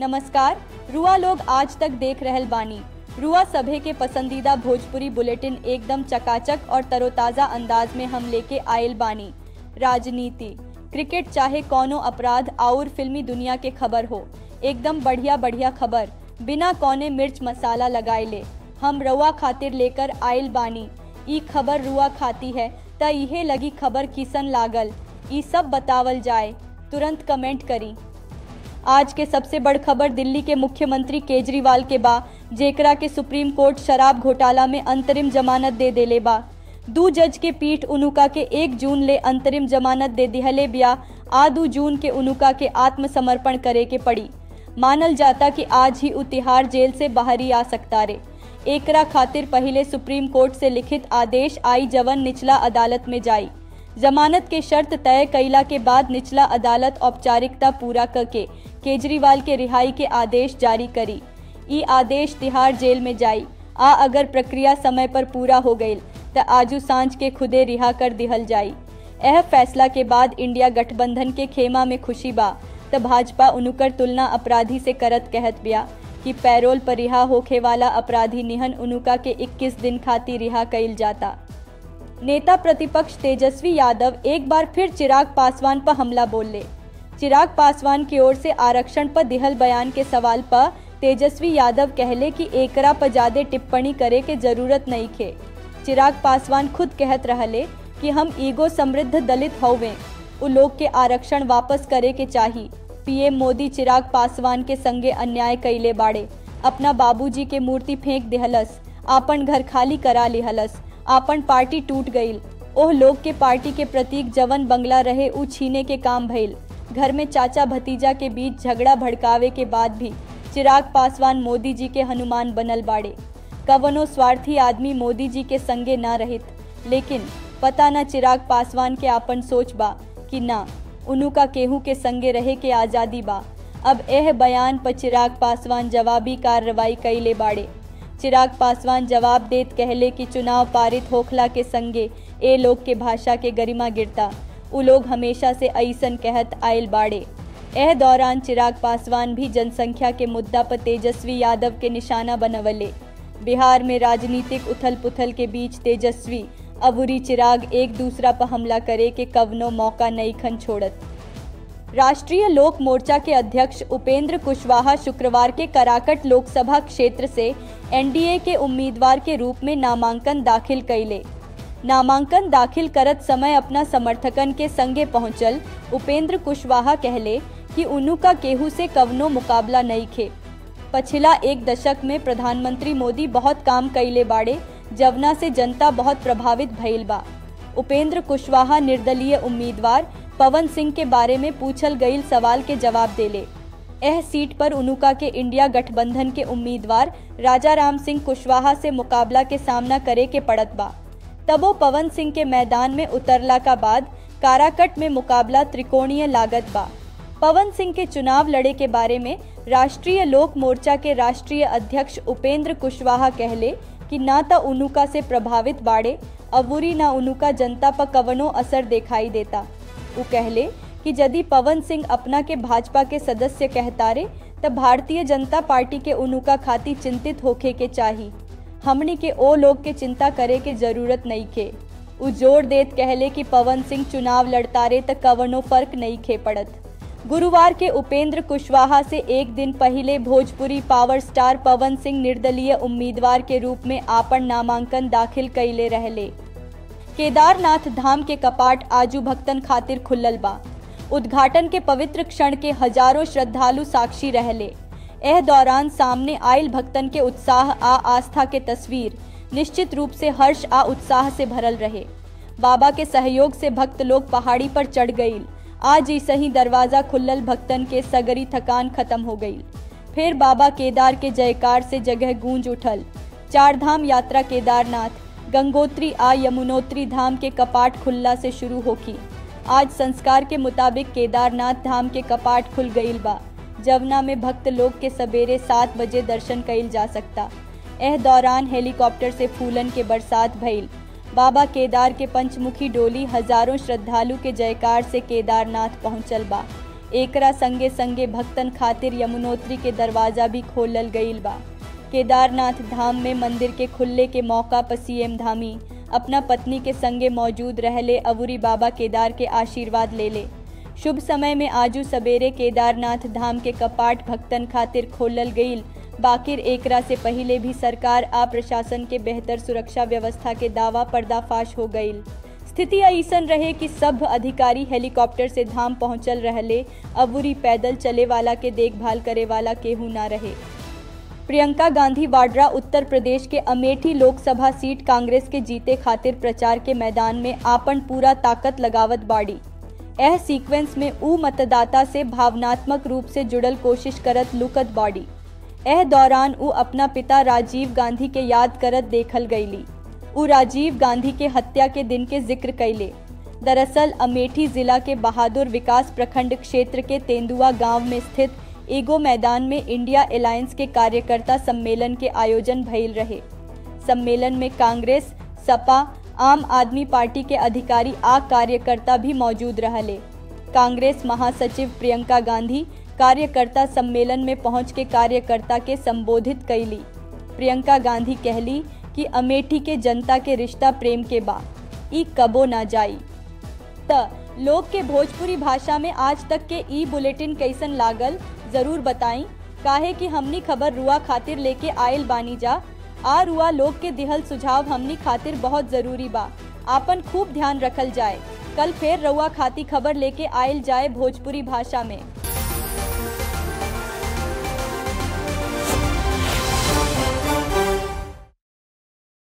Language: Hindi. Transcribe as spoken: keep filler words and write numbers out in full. नमस्कार, रुआ लोग आज तक देख रहल बानी। रुआ सभे के पसंदीदा भोजपुरी बुलेटिन एकदम चकाचक और तरोताज़ा अंदाज में हम लेके आयल बानी। राजनीति, क्रिकेट चाहे कौनो अपराध और फिल्मी दुनिया के खबर हो, एकदम बढ़िया बढ़िया खबर बिना कौने मिर्च मसाला लगाए ले हम रुआ खातिर लेकर आयल बानी। ई खबर रुआ खाती है त इहे लगी खबर किसन लागल, ई सब बतावल जाए। तुरंत कमेंट करी। आज के सबसे बड़ खबर दिल्ली के मुख्यमंत्री केजरीवाल के बा, जेकरा के सुप्रीम कोर्ट शराब घोटाला में अंतरिम जमानत दे देले बा। दो जज के पीठ उनुका के एक जून ले अंतरिम जमानत दे दिहले बिया, आ दो जून के उनुका के आत्मसमर्पण करे के पड़ी। मानल जाता कि आज ही उ तिहाड़ जेल से बाहरी आ सकता रे। एकरा खातिर पहले सुप्रीम कोर्ट से लिखित आदेश आई, जवन निचला अदालत में जाई। जमानत के शर्त तय कैला के बाद निचला अदालत औपचारिकता पूरा करके केजरीवाल के रिहाई के आदेश जारी करी। ई आदेश तिहाड़ जेल में जाई, आ अगर प्रक्रिया समय पर पूरा हो गई त आजू सांझ के खुदे रिहा कर दिहल जाई। यह फैसला के बाद इंडिया गठबंधन के खेमा में खुशी बा त भाजपा उनुकर तुलना अपराधी से करत कहत बिया कि पैरोल पर रिहा होखे वाला अपराधी निहन उनुका के इक्कीस दिन खातिर रिहा कइल जाता। नेता प्रतिपक्ष तेजस्वी यादव एक बार फिर चिराग पासवान पर हमला बोले। चिराग पासवान की ओर से आरक्षण पर दिहल बयान के सवाल पर तेजस्वी यादव कहले कि एकरा पर ज्यादा टिप्पणी करे के जरूरत नहीं खे। चिराग पासवान खुद कहत रहले कि हम ईगो समृद्ध दलित होवे, उ लोग के आरक्षण वापस करे के चाही। पीएम मोदी चिराग पासवान के संगे अन्याय कैले बाड़े, अपना बाबूजी के मूर्ति फेंक दिहलस, आपन घर खाली करा लिहलस, आपन पार्टी टूट गईल, ओह लोग के पार्टी के प्रतीक जवन बंगला रहे उ छीने के काम भइल। घर में चाचा भतीजा के बीच झगड़ा भड़कावे के बाद भी चिराग पासवान मोदी जी के हनुमान बनल बाड़े। कवनो स्वार्थी आदमी मोदी जी के संगे ना रहित, लेकिन पता ना चिराग पासवान के आपन सोच बा कि ना उनुका केहू के संगे रहे के आज़ादी बा। अब एह बयान पर चिराग पासवान जवाबी कार्रवाई कैले बाड़े। चिराग पासवान जवाब देत कहले कि चुनाव पारित होखला के संगे ए लोग के भाषा के गरिमा गिरता, उ लोग हमेशा से ऐसन कहत आयल बाड़े। एह दौरान चिराग पासवान भी जनसंख्या के मुद्दा पर तेजस्वी यादव के निशाना बनवले। बिहार में राजनीतिक उथल पुथल के बीच तेजस्वी अबूरी चिराग एक दूसरा पर हमला करे के कवनो मौका नईखन छोड़त। राष्ट्रीय लोक मोर्चा के अध्यक्ष उपेंद्र कुशवाहा शुक्रवार के काराकाट लोकसभा क्षेत्र से एनडीए के उम्मीदवार के रूप में नामांकन दाखिल कैले। नामांकन दाखिल करत समय अपना समर्थकन के संगे पहुंचल उपेंद्र कुशवाहा कहले कि उनुका केहू से कवनो मुकाबला नहीं खे। पछिला एक दशक में प्रधानमंत्री मोदी बहुत काम कैले बाड़े, जवना से जनता बहुत प्रभावित भइल बा। उपेंद्र कुशवाहा निर्दलीय उम्मीदवार पवन सिंह के बारे में पूछल गई सवाल के जवाब देले। यह सीट पर उनुका के इंडिया गठबंधन के उम्मीदवार राजा राम सिंह कुशवाहा से मुकाबला के सामना करे के पड़त बा। तबो पवन सिंह के मैदान में उतरला का बाद काराकाट में मुकाबला त्रिकोणीय लागत बा। पवन सिंह के चुनाव लड़े के बारे में राष्ट्रीय लोक मोर्चा के राष्ट्रीय अध्यक्ष उपेंद्र कुशवाहा कहले कि ना तो उनुका से प्रभावित बाड़े अबूरी ना उनुका जनता पर कवनो असर दिखाई देता। उ कहले कि यदि पवन सिंह अपना के भाजपा के सदस्य कहतारे त भारतीय जनता पार्टी के उनुका खातिर चिंतित होखे के चाही, हमनी के ओ लोग के चिंता करे के जरूरत नहीं खे। उ जोर देत कहले कि पवन सिंह चुनाव लड़तारे त कवनो फर्क नहीं खे पड़त। गुरुवार के उपेंद्र कुशवाहा से एक दिन पहले भोजपुरी पावर स्टार पवन सिंह निर्दलीय उम्मीदवार के रूप में आपन नामांकन दाखिल कैले रहले। केदारनाथ धाम के कपाट आजू भक्तन खातिर खुलल बा। उद्घाटन के पवित्र क्षण के हजारों श्रद्धालु साक्षी रहले। एह दौरान सामने आयल भक्तन के उत्साह आ आस्था के तस्वीर निश्चित रूप से हर्ष आ उत्साह से भरल रहे। बाबा के सहयोग से भक्त लोग पहाड़ी पर चढ़ गईल। आज ही सही दरवाजा खुलल, भक्तन के सगरी थकान खत्म हो गई। फिर बाबा केदार के जयकार से जगह गूंज उठल। चार धाम यात्रा केदारनाथ, गंगोत्री आ यमुनोत्री धाम के कपाट खुलला से शुरू होखी। आज संस्कार के मुताबिक केदारनाथ धाम के कपाट खुल गईल बा, जवना में भक्त लोग के सवेरे सात बजे दर्शन कईल जा सकता। एह दौरान हेलीकॉप्टर से फूलन के बरसात भइल। बाबा केदार के पंचमुखी डोली हजारों श्रद्धालु के जयकार से केदारनाथ पहुंचल बा। एकरा संगे संगे भक्तन खातिर यमुनोत्री के दरवाजा भी खोलल गईल बा। केदारनाथ धाम में मंदिर के खुलने के मौका पर सीएम धामी अपना पत्नी के संगे मौजूद रहले अवूरी बाबा केदार के आशीर्वाद ले ले। शुभ समय में आजू सवेरे केदारनाथ धाम के कपाट भक्तन खातिर खोलल गईल बाकिर एकरा से पहले भी सरकार आ प्रशासन के बेहतर सुरक्षा व्यवस्था के दावा पर्दाफाश हो गईल। स्थिति ऐसन रहे कि सब अधिकारी हेलीकॉप्टर से धाम पहुंचल रहले अवूरी पैदल चले वाला के देखभाल करे वाला केहू ना रहे। प्रियंका गांधी वाड्रा उत्तर प्रदेश के अमेठी लोकसभा सीट कांग्रेस के जीते खातिर प्रचार के मैदान में आपन पूरा ताकत लगावत बाड़ी। यह सीक्वेंस में ऊ मतदाता से भावनात्मक रूप से जुड़ल कोशिश करत लुकत बाड़ी। यह दौरान ऊ अपना पिता राजीव गांधी के याद करत देखल गईली। ऊ राजीव गांधी के हत्या के दिन के जिक्र कैले। दरअसल अमेठी जिला के बहादुर विकास प्रखंड क्षेत्र के तेंदुआ गांव में स्थित एगो मैदान में इंडिया अलायंस के कार्यकर्ता सम्मेलन के आयोजन भइल रहे। सम्मेलन में कांग्रेस, सपा, आम आदमी पार्टी के अधिकारी आ कार्यकर्ता भी मौजूद रहले। कांग्रेस महासचिव प्रियंका गांधी कार्यकर्ता सम्मेलन में पहुंच के कार्यकर्ता के संबोधित कैली। प्रियंका गांधी कहली कि अमेठी के जनता के रिश्ता प्रेम के बा, ई कबो ना जाई। त लोग के भोजपुरी भाषा में आज तक के ई बुलेटिन कैसन लागल जरूर बताई, काहे कि हमनी खबर रुआ खातिर लेके आयल बानी जा। आ रुआ लोग के दिहल सुझाव हमनी खातिर बहुत जरूरी बा, आपन खूब ध्यान रखल जाए। कल फिर रुआ खातिर खबर लेके आयल जाए भोजपुरी भाषा में।